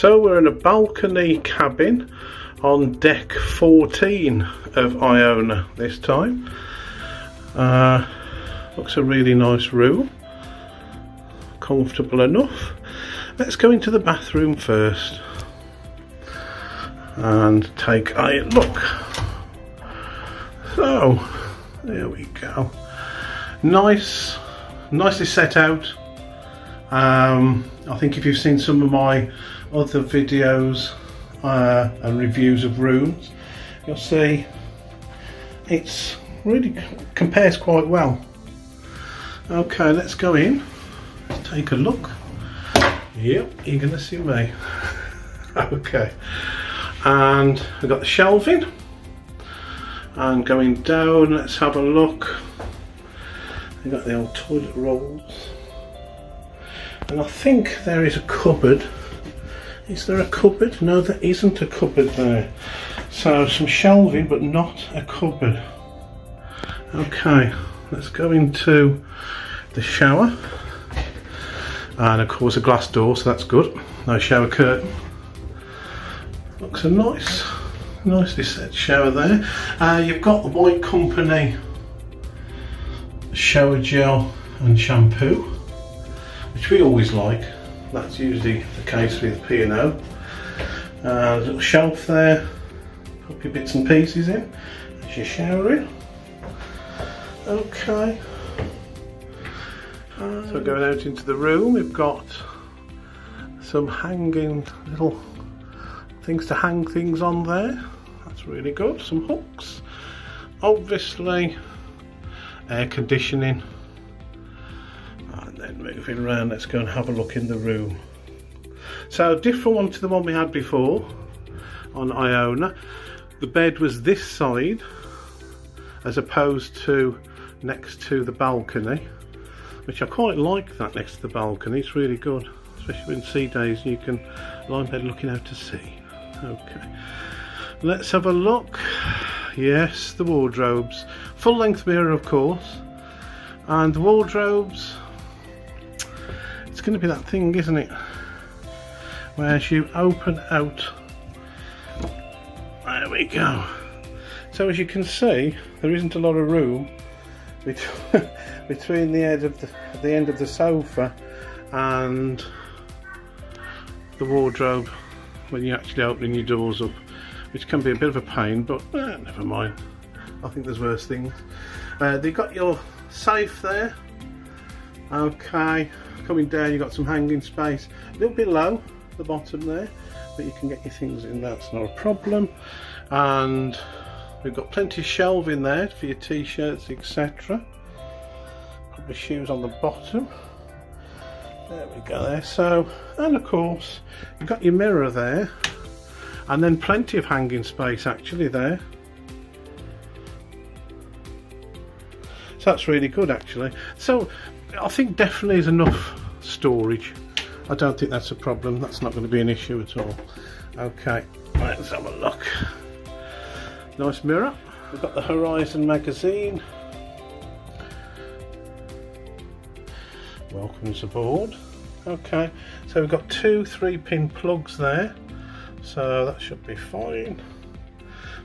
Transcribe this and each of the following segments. So we're in a balcony cabin on deck 14 of Iona this time. Looks a really nice room, comfortable enough. Let's go into the bathroom first and take a look. So there we go, nicely set out. I think if you've seen some of my other videos and reviews of rooms, you'll see it's really compares quite well. Okay, let's go in, let's take a look. Yep, you're gonna see me. Okay, and we've got the shelving, and going down, let's have a look. We've got the old toilet rolls. And I think there is a cupboard. Is there a cupboard? No, there isn't a cupboard there. So some shelving, but not a cupboard. Okay, let's go into the shower. And of course a glass door, so that's good. No shower curtain. Looks a nicely set shower there. You've got the White Company shower gel and shampoo, which we always like. That's usually the case with P&O. A little shelf there, put your bits and pieces in as you're showering. Okay, so going out into the room, we've got some hanging little things to hang things on there. That's really good. Some hooks, obviously air conditioning. And then moving around, let's go and have a look in the room. So different one to the one we had before on Iona. The bed was this side as opposed to next to the balcony, which I quite like, that next to the balcony. It's really good, especially when sea days you can lie in bed looking out to sea. Okay, let's have a look. Yes, the wardrobes, full length mirror of course, and the wardrobes. It's going to be that thing, isn't it, where you open out. There we go. So as you can see, there isn't a lot of room between the end of the sofa and the wardrobe when you're actually opening your doors up, which can be a bit of a pain, but never mind. I think there's worse things. They've got your safe there. Okay, coming down, you've got some hanging space, a little bit low at the bottom there, but you can get your things in, that's not a problem. And we've got plenty of shelving there for your t-shirts, etc. A couple of shoes on the bottom. There we go there. So, and of course you've got your mirror there, and then plenty of hanging space actually there. So that's really good actually. So I think definitely is enough storage. I don't think that's a problem. That's not going to be an issue at all. Okay, let's have a look. Nice mirror. We've got the Horizon magazine. Welcomes aboard. Okay, so we've got two 3-pin plugs there, so that should be fine.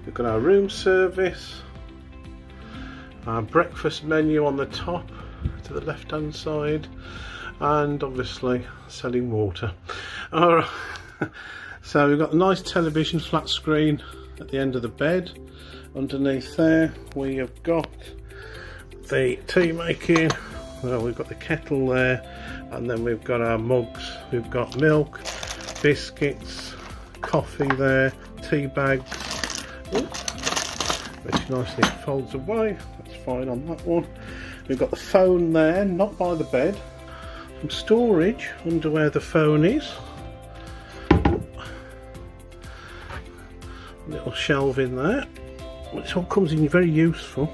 We've got our room service, our breakfast menu on the top to the left hand side, and obviously selling water. All right. So we've got a nice television flat screen at the end of the bed. Underneath there we have got the tea making. Well, we've got the kettle there, and then we've got our mugs. We've got milk, biscuits, coffee there, tea bags, which nicely folds away. That's fine on that one. We've got the phone there, not by the bed. Some storage under where the phone is. Little shelf in there, which all comes in very useful.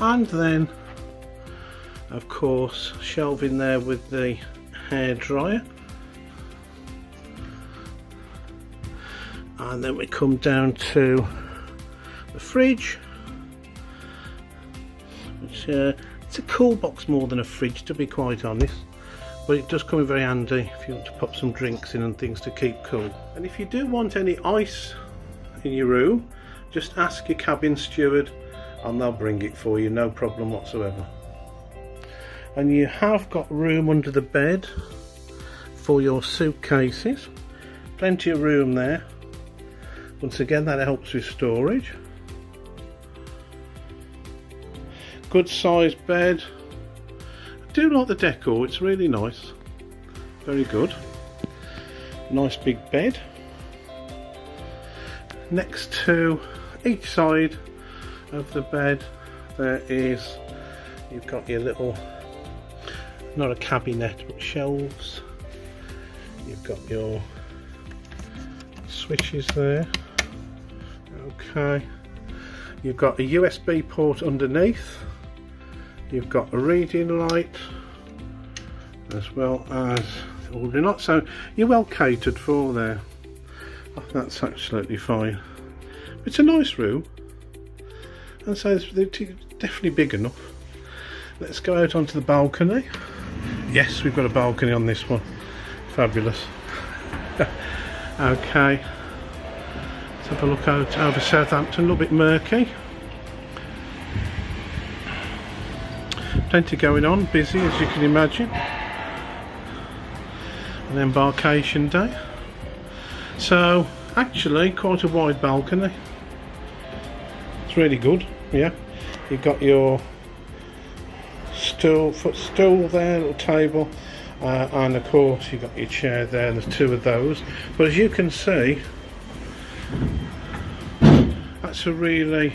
And then of course shelf in there with the hairdryer. And then we come down to the fridge, which it's a cool box more than a fridge to be quite honest, but it does come in very handy if you want to pop some drinks in and things to keep cool. And if you do want any ice in your room, just ask your cabin steward and they'll bring it for you, no problem whatsoever. And you have got room under the bed for your suitcases, plenty of room there. Once again, that helps with storage. Good sized bed. I do like the decor, it's really nice, very good. Nice big bed. Next to each side of the bed there is, you've got your little, not a cabinet but shelves. You've got your switches there, okay. You've got a USB port underneath, you've got a reading light, as well as ordinary light, so you're well catered for there. That's absolutely fine. It's a nice room, and so it's definitely big enough. Let's go out onto the balcony. Yes, we've got a balcony on this one. Fabulous. Okay, let's have a look out over Southampton. A little bit murky. Plenty going on, busy as you can imagine. An embarkation day. So actually quite a wide balcony, it's really good. Yeah, you've got your footstool there, little table, and of course you've got your chair there. There's two of those, but as you can see, that's a really,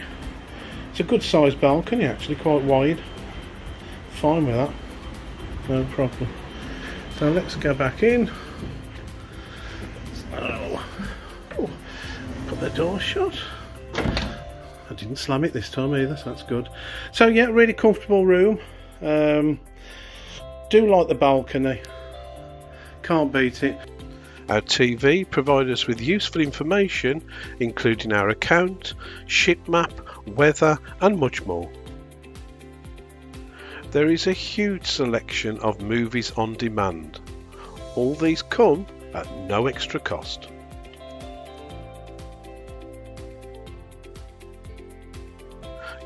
it's a good sized balcony actually, quite wide. Fine with that, no problem. So let's go back in. Oh, put the door shut. I didn't slam it this time either, so that's good. So yeah, really comfortable room. Do like the balcony, can't beat it. Our TV provides us with useful information, including our account, ship map, weather and much more. There is a huge selection of movies on demand. All these come at no extra cost.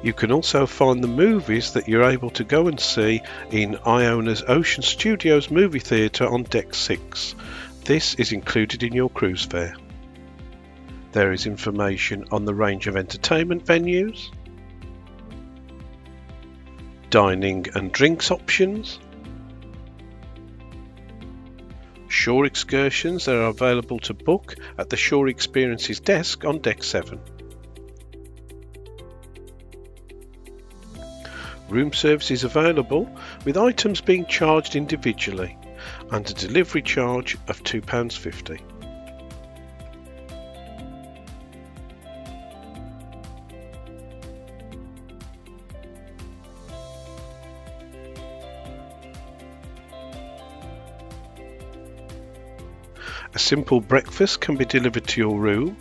You can also find the movies that you're able to go and see in Iona's Ocean Studios movie theatre on Deck 6. This is included in your cruise fare. There is information on the range of entertainment venues, dining and drinks options, shore excursions that are available to book at the Shore Experiences desk on Deck 7. Room service is available, with items being charged individually and a delivery charge of £2.50. A simple breakfast can be delivered to your room.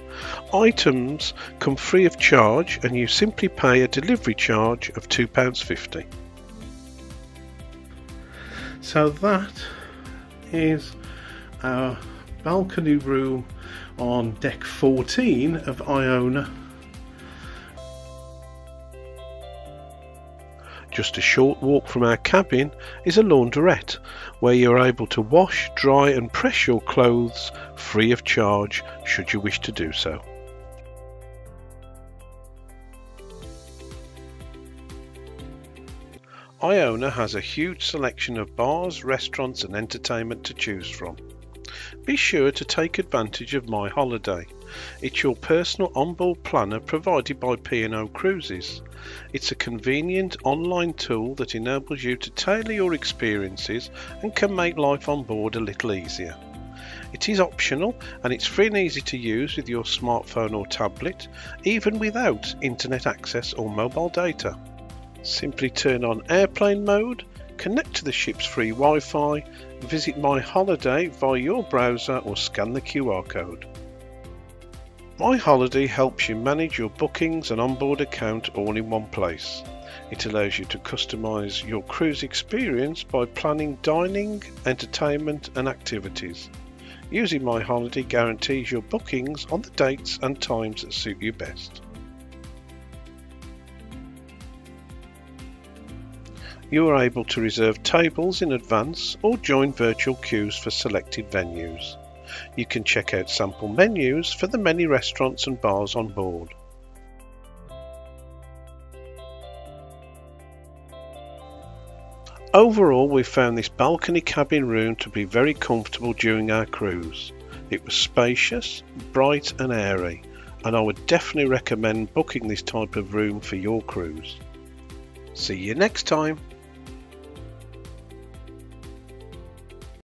Items come free of charge and you simply pay a delivery charge of £2.50. So that is our balcony room on Deck 14 of Iona. Just a short walk from our cabin is a laundrette where you're able to wash, dry and press your clothes free of charge should you wish to do so. Iona has a huge selection of bars, restaurants and entertainment to choose from. Be sure to take advantage of My Holiday. It's your personal onboard planner provided by P&O Cruises. It's a convenient online tool that enables you to tailor your experiences and can make life on board a little easier. It is optional and it's free and easy to use with your smartphone or tablet, even without internet access or mobile data. Simply turn on airplane mode, connect to the ship's free Wi-Fi, visit My Holiday via your browser or scan the QR code. My Holiday helps you manage your bookings and onboard account all in one place. It allows you to customize your cruise experience by planning dining, entertainment and activities. Using My Holiday guarantees your bookings on the dates and times that suit you best. You are able to reserve tables in advance or join virtual queues for selected venues. You can check out sample menus for the many restaurants and bars on board. Overall, we found this balcony cabin room to be very comfortable during our cruise. It was spacious, bright and airy, and I would definitely recommend booking this type of room for your cruise. See you next time!